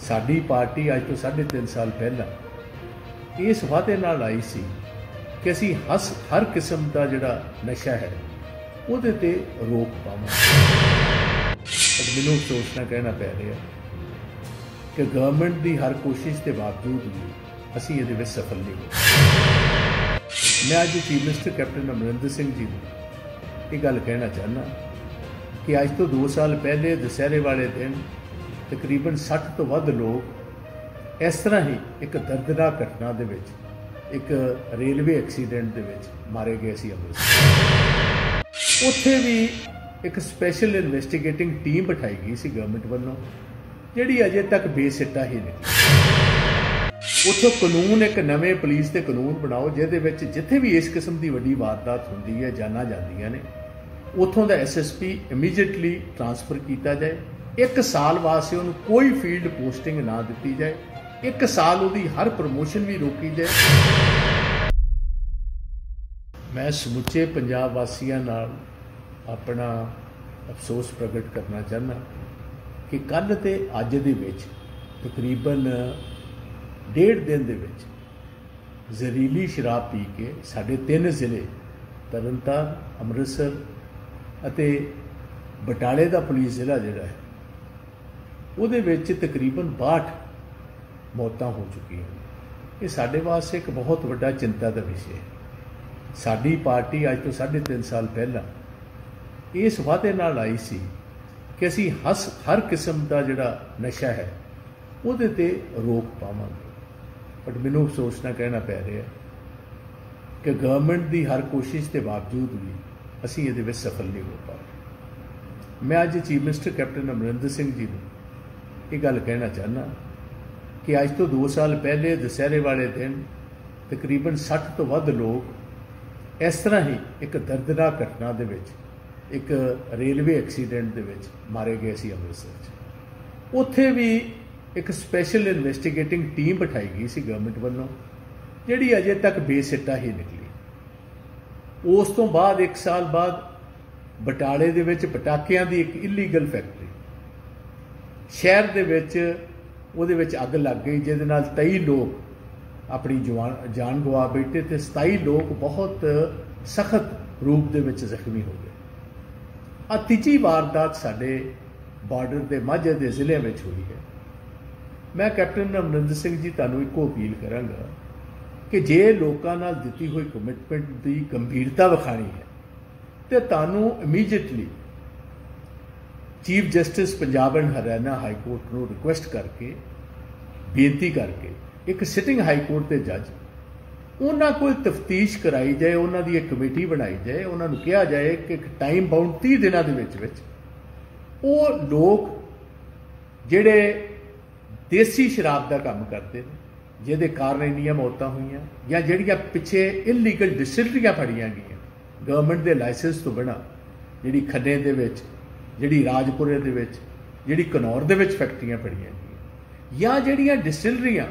Sari party अज तो 3.5 साल पहला इस वादे नाल आई सी कि असी हर किस्म का जिहड़ा नशा है उहदे ते रोक पावां। मैनूं अफसोस नाल कहना पै रहा कि गवर्नमेंट की हर कोशिश के बावजूद भी असी इहदे विच सफल नहीं होए। मैं अज chief minister captain Amarinder Singh ji नूं ये गल कहना चाहना कि अज तो 2 साल पहले दशहरे वाले दिन तकरीबन 60 तो वध लोग इस तरह ही एक दर्दनाक घटना दे विच एक रेलवे एक्सीडेंट दे विच मारे गए सी। अमृतसर उत्थे भी एक स्पैशल इन्वेस्टिगेटिंग टीम बिठाई गई सी गवर्नमेंट वालों, जिहड़ी अजे तक बेसिट्टा ही नहीं। उत्थों कानून एक नवे पुलिस के कानून बनाओ जिहदे विच जिथे भी इस किस्म की वड्डी वारदात होंदी है, जाना जांदियां ने, उतों का SSP इमीजिएटली ट्रांसफर किया जाए। 1 साल वास्ते उन्हें कोई फील्ड पोस्टिंग ना दी जाए। 1 साल उसकी हर प्रमोशन भी रोकी जाए। मैं समुचे पंजाब वासियों नाल अपना अफसोस प्रगट करना चाहना कि कल ते अज दे विच तकरीबन 1.5 दिन दे विच जहरीली शराब पी के साढ़े 3 जिले तरनतारन, अमृतसर अते बटाले का पुलिस जिला जिहड़ा है उहदे विच तकरीबन 62 मौतां हो चुकी हैं। ये साडे वास्ते एक बहुत वड्डा चिंता का विषय है। साडी पार्टी अज तो 3.5 साल पहला इस वादे नाल आई सी कि असी हर किस्म का जिहड़ा नशा है उहदे ते रोक पावांगे। पर मैनूं अफसोस नाल कहना पै रहा कि गवर्नमेंट की हर कोशिश के बावजूद भी असी इहदे विच सफल नहीं हो पाए। मैं अज chief minister captain Amarinder Singh ji नूं ये गल कहना चाहना कि अज तो 2 साल पहले दशहरे वाले दिन तकरीबन 60 तो वध लोग इस तरह ही एक दर्दनाक घटना दे विच एक रेलवे एक्सीडेंट दे विच मारे गए सी। अमृतसर उत्थे भी एक स्पैशल इन्वेस्टिगेटिंग टीम बिठाई गई सी गवर्नमेंट वालों, जिहड़ी अजे तक बेसिट्टा ही निकली। उस तो बाद 1 साल बाद बटाले दे विच पटाकियां दी एक इलीगल फैक्ट्री शहर दे विच अग लग गई, जिहदे नाल 23 लोग अपनी जान गवा बैठे ते 27 लोग बहुत सख्त रूप दे विच जख्मी हो गए। आ 3जी वारदात साडे बार्डर दे माझे दे ज़िले विच हुई है। मैं कैप्टन अमरिंदर सिंह जी तुहानूं इक्को अपील करांगा कि जे लोकां नाल दित्ती होई कमिटमेंट दी गंभीरता विखाणी है ते तुहानूं immediately chief justice Punjab and Haryana high court को रिक्वेस्ट करके बेनती करके एक सिटिंग हाई कोर्ट के जज उन्होंने कोई तफ्तीश कराई जाए, उन्होंने एक कमेटी बनाई जाए, उन्होंने कहा जाए कि एक टाइम बाउंड 30 दिनों के लोग जिहड़े देसी शराब का काम करते हैं जिहदे कारण इन्नियां मौतां होईयां या जिहड़ियां पिछे इलीगल डिस्टिलरियां फड़ियां गईयां गवर्नमेंट के लाइसेंस तो बिना, जिहड़ी खन्ने दे विच, जिहड़ी राजपुरे दे विच, जिहड़ी कनौर दे विच फैक्ट्रियां पड़ियां या जिहड़ियां डिस्टिलरियां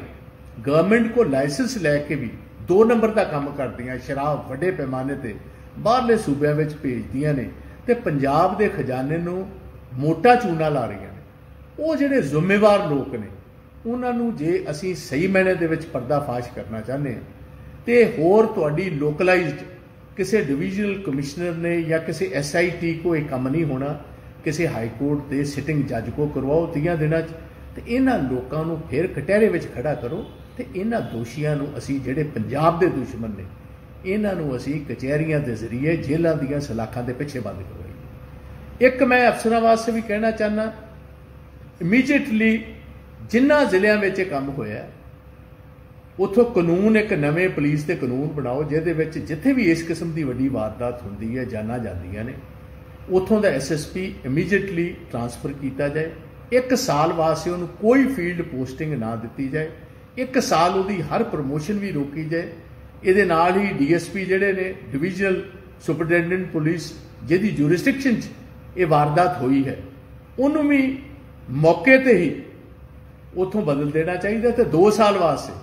गवर्नमेंट को लाइसेंस लैके भी 2 नंबर का काम करदियां, शराब वड्डे पैमाने ते बाहरले सूबे विच भेजदियां ने ते पंजाब दे खजाने नूं मोटा चूना ला रहीआं ने। वो जिहड़े जिम्मेवार लोग ने उन्हां नूं जे असीं सही मायने दे विच पर्दाफाश करना चाहते हैं ते होर तुहाडी लोकलाइज्ड किसी डिवीजनल कमिश्नर ने या किसी SIT को यह काम नहीं होना, किसी हाई कोर्ट के सिटिंग जज को करवाओ 30 दिनों तो इन्हां लोकां नूं फिर कटहरे विच खड़ा करो तो इन्हां दोषियां नूं असीं जिहड़े पंजाब दे दुश्मन ने इन्हां नूं असीं कचहरियां दे जरिए जेलां दीयां सलाखां दे पिछे बंद करवाई। एक मैं अफसरां वास्ते भी कहना चाहना इमीजिएटली जिन्हां जिलियां विच काम होया उत्थों कानून एक नवे पुलिस के कानून बनाओ जिहदे विच जिथे भी इस किस्म की वड्डी वारदात होंदी है, जाना जांदियां ने, उतों का SSP इमीजिएटली ट्रांसफर किया जाए। 1 साल वास्ते उन्हें कोई फील्ड पोस्टिंग ना दी जाए। 1 साल उसकी हर प्रमोशन भी रोकी जाए। ये ही DSP जिहड़े ने डिवीजनल सुपरटेंडेंट पुलिस जिहदी जूरिस्डिक्शन ये वारदात हुई है उन्होंने भी मौके पर ही उतों बदल देना चाहिए तो 2 साल वास्ते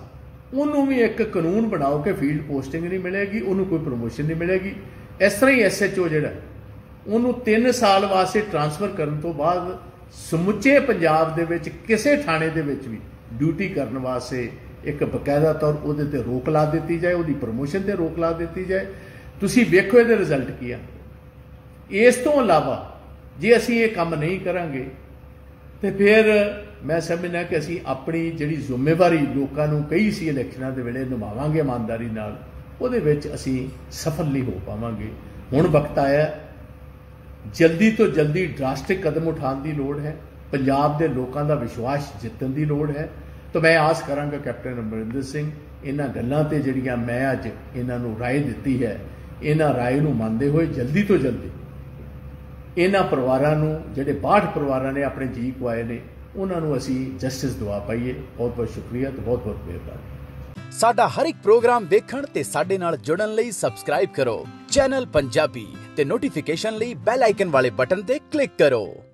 उन्होंने भी एक कानून बनाओ कि फील्ड पोस्टिंग नहीं मिलेगी, उन्होंने कोई प्रमोशन नहीं मिलेगी। इस तरह ही SHO जिहड़ा उन्होंने 3 साल वास्ते ट्रांसफर करने तो बाद समुचे पंजाब दे विच किसे थाणे दे विच भी ड्यूटी करने वास्ते एक बकायदा तौर उहदे ते रोक ला दित्ती जाए, उहदी प्रमोशन ते रोक ला दित्ती जाए। तुसीं वेखो इहदे रिजल्ट की आ। इस तों इलावा जे असीं ये काम नहीं करांगे तो फिर मैं समझना कि असीं अपनी जिहड़ी जिम्मेवारी लोकां नूं कही सी इलैक्शनां दे वेले निभावांगे ईमानदारी नाल, ਉਹਦੇ ਵਿੱਚ ਅਸੀਂ सफल नहीं हो पावांगे। हुण वक्त आया जल्दी तो जल्दी ड्रास्टिक कदम उठाने की लोड़ है, पंजाब के लोगों का विश्वास जितने की लोड़ है। तो मैं आस करांगा कैप्टन अमरिंदर सिंह इन्हां गल्लां ते जिहड़ियां मैं अज इन्हां नूं राय दित्ती है, इन्हां राय नूं मानदे होए जल्दी तो जल्दी इन्हां परिवारां नूं जिहड़े 62 परिवारां ने अपने जी गवाए ने उन्हां नूं असीं जस्टिस दिवा पाईए। बहुत बहुत शुक्रिया तो बहुत बहुत मेहरबानी। साडा हर एक प्रोग्राम देखण ते साडे नाल जुड़न लई सब्सक्राइब करो चैनल पंजाबी ते नोटिफिकेशन लई बेल आइकन वाले बटन ते क्लिक करो।